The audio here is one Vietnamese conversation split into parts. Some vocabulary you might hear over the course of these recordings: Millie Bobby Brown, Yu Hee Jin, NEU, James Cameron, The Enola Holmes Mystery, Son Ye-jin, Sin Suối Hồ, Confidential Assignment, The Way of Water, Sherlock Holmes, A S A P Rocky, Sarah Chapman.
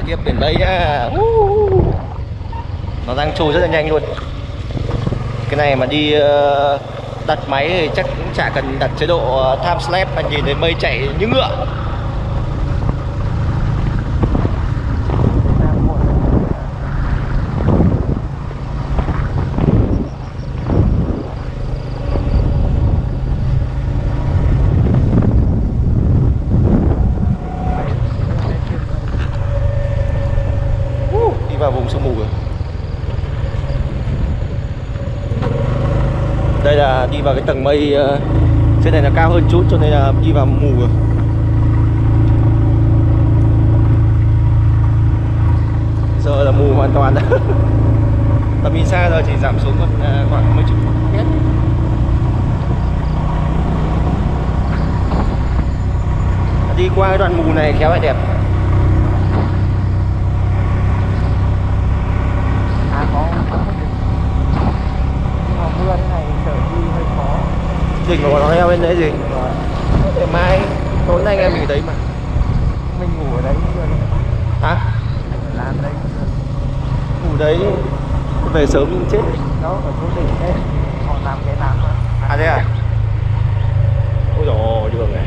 Ở kia biển Tây nhá. Nó đang trôi rất là nhanh luôn. Cái này mà đi đặt máy thì chắc cũng chả cần đặt chế độ time lapse mà nhìn thấy mây chạy như ngựa. Vào vùng sương mù rồi. Đây là đi vào cái tầng mây trên này là cao hơn chút cho nên là đi vào mù rồi. Giờ là mù hoàn toàn. Tầm nhìn xa giờ chỉ giảm xuống còn khoảng 10 chục mét. Đi qua cái đoạn mù này khéo lại đẹp. Đỉnh mà còn heo bên đấy gì để mai tối nay em mình đấy mà mình ngủ ở đấy rồi. Hả? Làm đấy ngủ đấy về sớm mình chết đó ở chỗ đỉnh đấy họ làm cái làm à thế à? Ôi dồi ôi đường này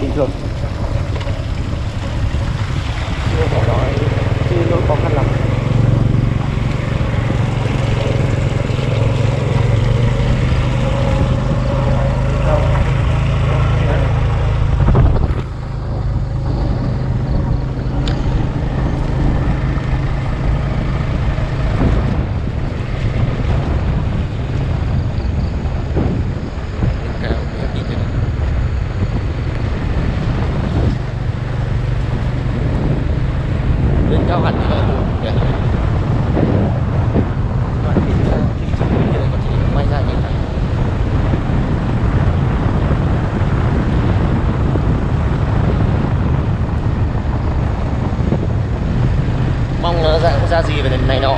bình thường. Ra gì về này nọ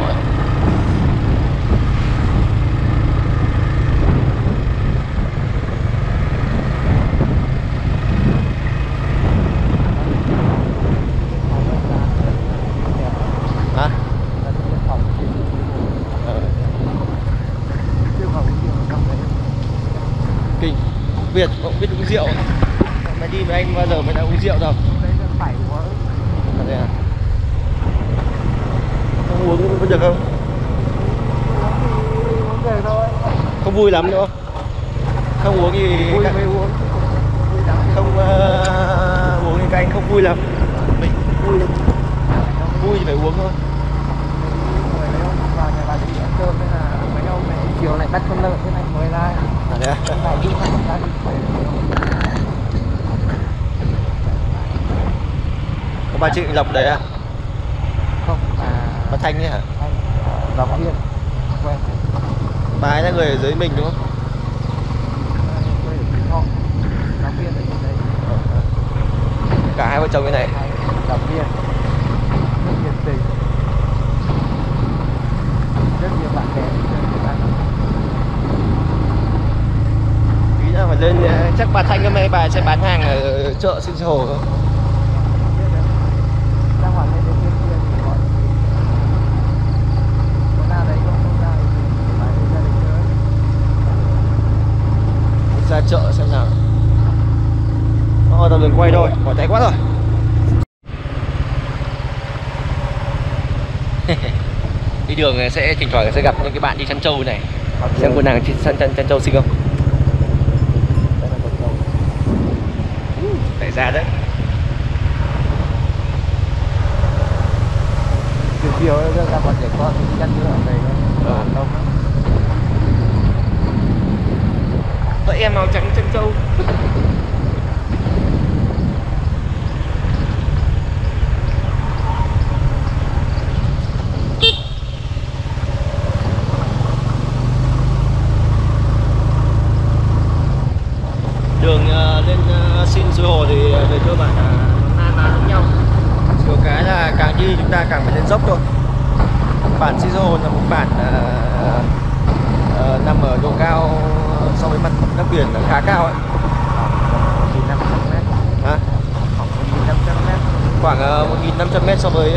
kinh Việt cũng biết uống rượu mày đi với anh bao giờ mày đã uống rượu đâu uống có được không? Uống được thôi. Không vui lắm nữa. Không uống thì vui, các... uống. Vui lắm. Không uống thì các anh không vui lắm. Mình vui lắm. Vui thì phải uống thôi. Người đấy không vào nhà bà đi ăn cơm nên là mấy ông này chiều lại bắt con lợn thế này mới ra. À thế à? Phải đi ăn cá đi. Có bà chị Lộc đấy à? Bà Thanh ấy hả? Thanh, Lộc Yên, quen. Bà ấy là người ở dưới mình đúng không? Quê ở Bình Thọ, Lộc Yên ở bên đấy. Cả hai vợ chồng bên này. Lộc Yên, rất nhiệt tình, rất nhiều bạn bè. Tí nữa phải lên, chắc bà Thanh hôm nay bà sẽ bán hàng ở chợ Sin Suối Hồ thôi. Ra chợ xem nào. Tao đường quay thôi, mỏi tay quá rồi. đi đường sẽ thỉnh thoảng sẽ gặp những cái bạn đi chăn trâu này. Xem cô nàng chăn trâu xinh không? Tại ra đấy. Chiều ra bọn trẻ con chăn trâu ở đây thôi. Vậy em màu trắng chăn trâu. Đường lên Sin Suối Hồ thì về cơ bản là hai má giống nhau. Chỉ có cái là càng đi chúng ta càng phải lên dốc thôi. Bản Sin Suối Hồ là một bản nằm ở độ cao so với mặt nước biển là khá cao ấy. 1.500 mét. Hả? 1.500 mét. Khoảng 1.500 mét so với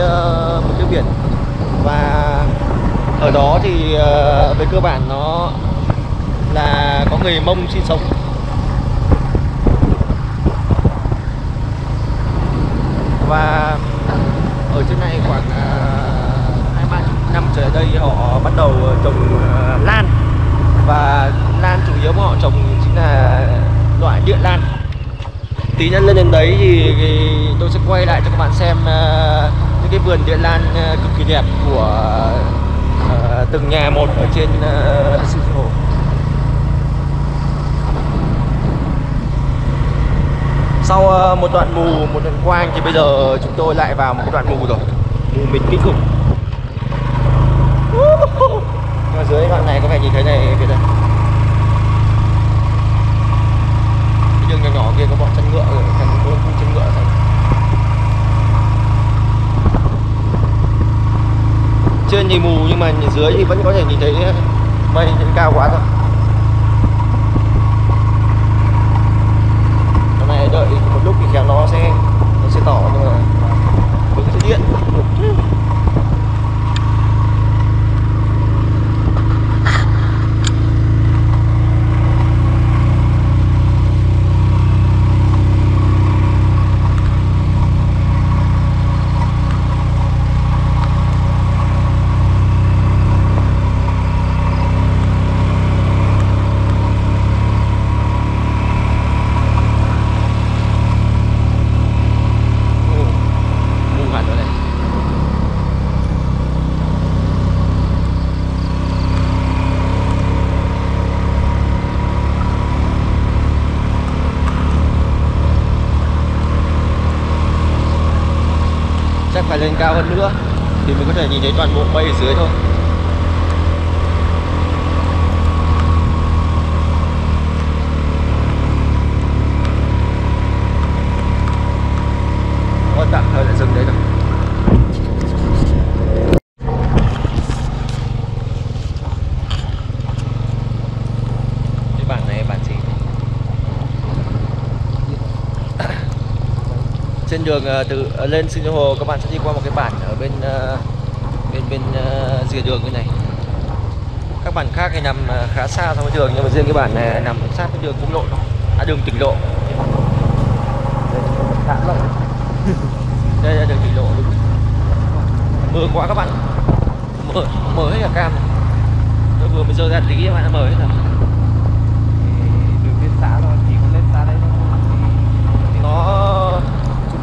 mực nước biển. Và ở đó thì về cơ bản nó là có người Mông sinh sống. Và ở trên này khoảng 2-3 năm trở lại đây họ bắt đầu trồng lan. Và lan chủ yếu của họ trồng chính là loại địa lan. Tí nữa lên đến đấy thì tôi sẽ quay lại cho các bạn xem những cái vườn địa lan cực kỳ đẹp của từng nhà một ở trên Sin Suối Hồ. Sau một đoạn mù, một đoạn quang thì bây giờ chúng tôi lại vào một cái đoạn mù rồi. Mù mịt kinh khủng. Ở dưới đoạn này có vẻ nhìn thấy này kìa đây. Cái đường nhỏ nhỏ kia có bọn chân ngựa rồi, chân ngựa ở đây. Trên thì mù nhưng mà nhìn dưới thì vẫn có thể nhìn thấy mây cao quá rồi. Đợi một lúc thì khéo nó sẽ tỏ, nhưng mà vẫn sẽ điện. Phải lên cao hơn nữa thì mình có thể nhìn thấy toàn bộ mây ở dưới thôi. Còn tạm thời lại dừng đấy thôi. Cái bản này bản gì? Trên đường từ lên Sin Suối Hồ các bạn sẽ đi qua một cái bản ở bên rìa đường như này. Các bản khác thì nằm khá xa so với đường, nhưng mà riêng cái bản này nằm sát với đường quốc lộ, đường tỉnh lộ. Đây là đường tỉnh lộ. Mưa quá các bạn, mở hết cả cam. Tôi vừa mới rơi ra tí các bạn đã mở hết rồi. Đường lên xã rồi thì không lên xã đây nó.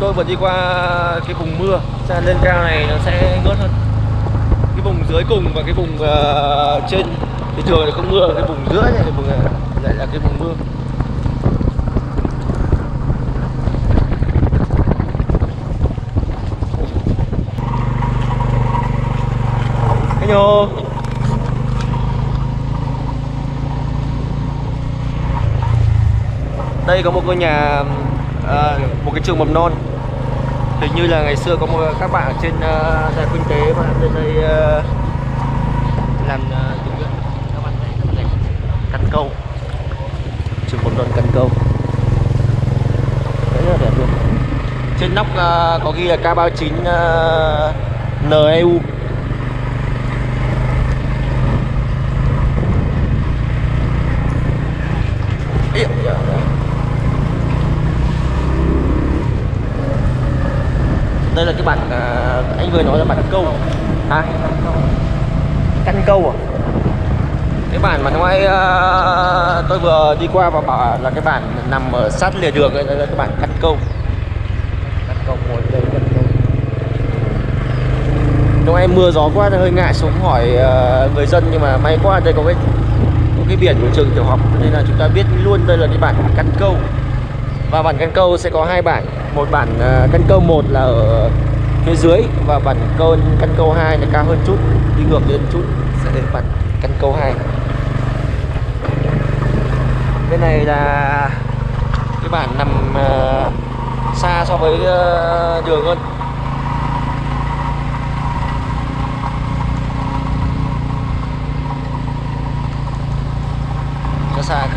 Tôi vừa đi qua cái vùng mưa, ra lên cao này nó sẽ ngớt hơn. Cái vùng dưới cùng và cái vùng trên thì thường là không mưa, cái vùng giữa này thì lại là cái vùng mưa. Hello. Đây có một ngôi nhà, một cái trường mầm non. Hình như là ngày xưa có một các bạn ở trên đại kinh tế và trên đây làm tình nguyện, các bạn thấy rất đẹp. Căn câu, trường mầm non Căn Câu rất là đẹp luôn. Trên nóc có ghi là K39 NEU. Đây là cái bản anh vừa nói là bản Câu. À? canh câu à? Cái bản mà ngoài tôi vừa đi qua và bảo là cái bản nằm ở sát lề đường ấy, là cái bản canh câu. Canh câu ngồi đây canh câu. Lúc em mưa gió quá hơi ngại xuống hỏi người dân, nhưng mà may quá đây có cái biển của trường tiểu học nên là chúng ta biết luôn đây là cái bản canh câu. Và bản canh câu sẽ có hai bản, một bản canh câu 1 là ở phía dưới và bản canh câu 2 là cao hơn chút, đi ngược lên chút sẽ đến bản canh câu 2. Bên này là cái bản nằm xa so với đường hơn. Cho xa kìa.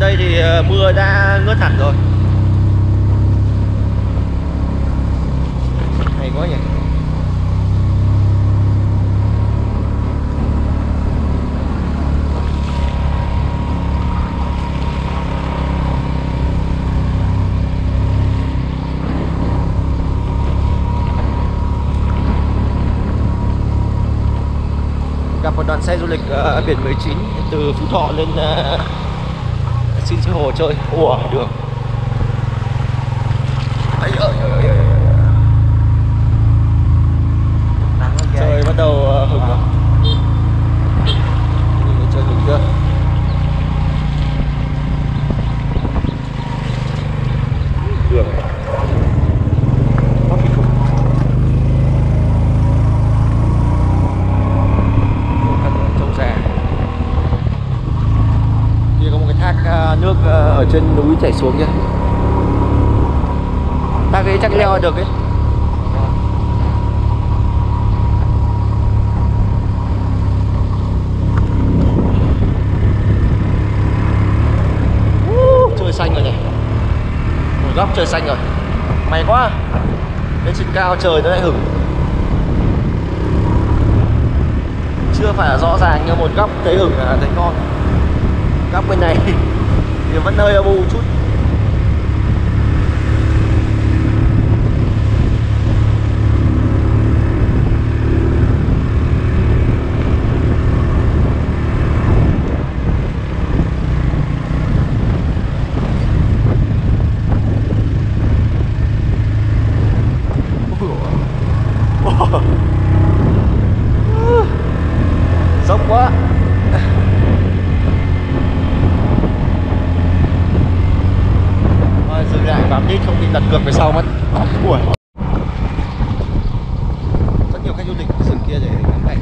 Đây thì mưa đã ngớt hẳn rồi. Hay quá nhỉ. Gặp một đoàn xe du lịch biển 19 từ Phú Thọ lên Sin Suối Hồ chơi. Ủa đường. Ấy ơi. Trời bắt đầu hừng rồi. Nhìn trời hừng chưa? Đường. Nước ở trên núi chảy xuống nhá. Ta cái chắc leo được ấy. Trời xanh rồi này. Một góc trời xanh rồi. May quá. Lên trên cao trời nó lại hửng. Chưa phải là rõ ràng nhưng một góc thấy hửng là thấy ngon. Góc bên này thì vẫn hơi âm u chút. Dốc quá. Bám đít không bị đặt cược về sau mất. Ủa. Rất nhiều khách du lịch ở sườn kia để ngắm cảnh.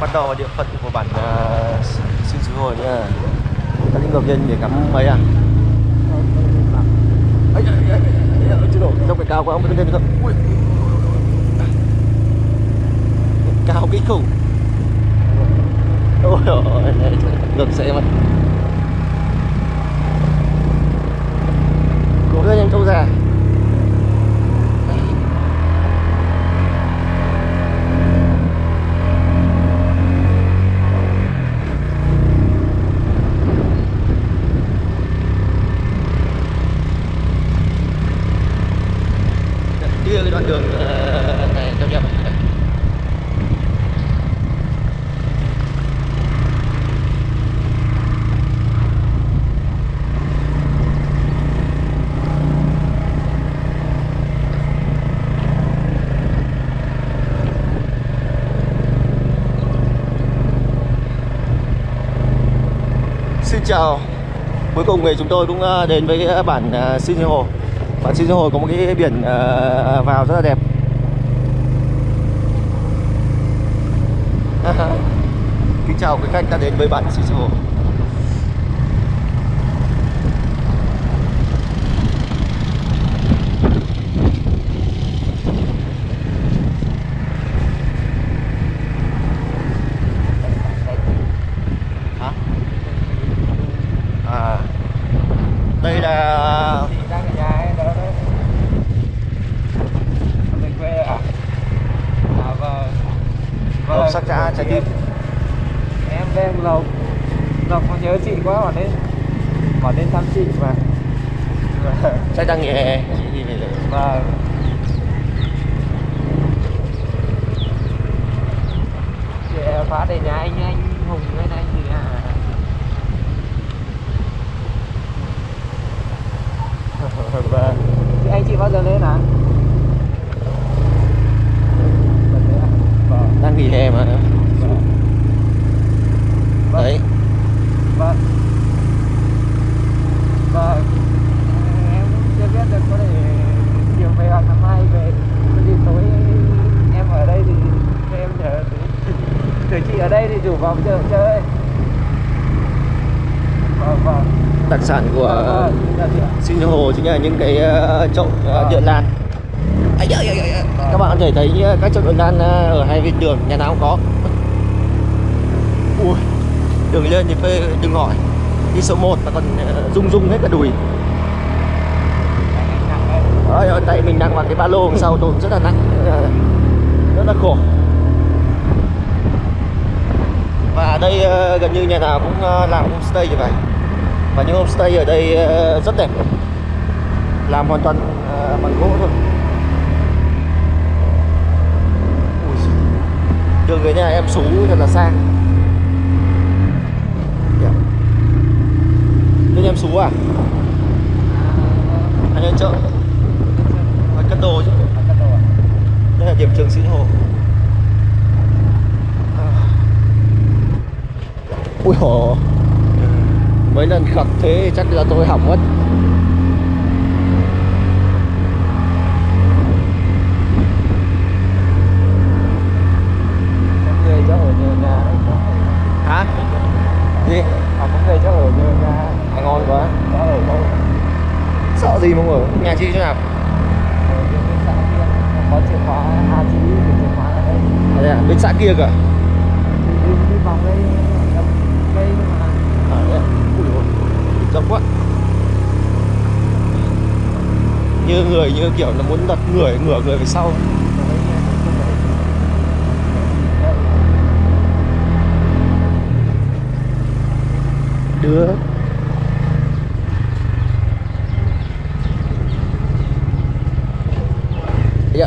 Bắt đầu vào địa phận của bản Sin Suối Hồ nha. Ta đi ngược lên để cắm mấy à? Ấy chưa đổ, dốc phải cao quá, không có lên được. Ui. Cao kinh khủng. Ôi giời, ngược sẽ mất. Cố lên em câu già. Đường này cho đẹp. Xin chào. Cuối cùng thì chúng tôi cũng đến với cái bản Sin Suối Hồ. Bản Sin Suối Hồ có một cái biển vào rất là đẹp. Kính chào quý khách đã đến với bản Sin Suối Hồ. Đây là lộc Sắc Trà, Trái Tim. Em đây em lộc có nhớ chị quá, bảo đến thăm chị mà. Chắc đang nghỉ hè. Chị nghỉ mà. Chị phá để nhà anh Hùng với anh gì à? Thì anh chị bao giờ lên à? Đang nghỉ hè mà. Đấy. Vâng. Vâng. Em cũng chưa biết được, có thể chiều về hoặc năm nay về. Có gì tối em ở đây thì em nhờ từ chị ở đây thì rủ vào chợ chơi. Vâng. Đặc sản của Sin Suối Hồ chính là những cái chậu điện lan. Các bạn có thể thấy các chậu điện lan ở hai bên đường, nhà nào cũng có. Ui, đường lên thì phê đừng hỏi, đi số 1 mà còn rung hết cả đùi. Ở tại mình đang vào cái ba lô đằng sau tôi rất là nặng, rất là khổ. Và ở đây gần như nhà nào cũng làm homestay như vậy. Và những homestay ở đây rất đẹp, làm hoàn toàn bằng gỗ thôi. Đường về nhà em xú thật là sang. Nên em xú à? Anh lên chợ phải cất đồ chứ. Đây là điểm trường Sin Suối Hồ. Ui hồ, mấy lần khập thế chắc là tôi hỏng mất. Có người cho ở nhờ nhà. Hả? Gì? Có người cho ở nhờ nhà. À, ngon quá. Có ở đâu? Sợ gì mà không ở? Nhà chị chỗ nào? Ở bên xã kia. Có chìa khóa à, chị thì chìa khóa ở đây. À, à? Bên xã kia kìa. Thì đi vòng đây, đập cây mà. À, đây. Rộng quá. Như người như kiểu là muốn đặt người, ngửa người về sau. Đứa dạ.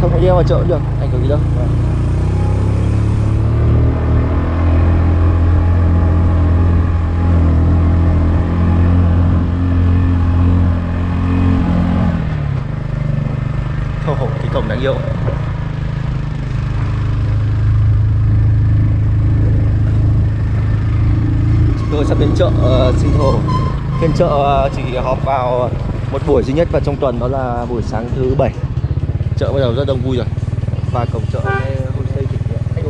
Không có đeo vào chợ cũng được, ảnh hưởng gì đâu. Cái cổng đáng yêu. Chúng tôi sắp đến chợ Sin Suối Hồ. Phiên chợ chỉ họp vào một buổi duy nhất vào trong tuần, đó là buổi sáng thứ 7. Chợ bắt đầu rất đông vui rồi. Và cổng chợ homestay thịt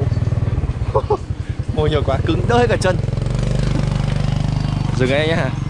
ngồi nhiều quá cứng đơ hết cả chân. Dừng ngay nhá.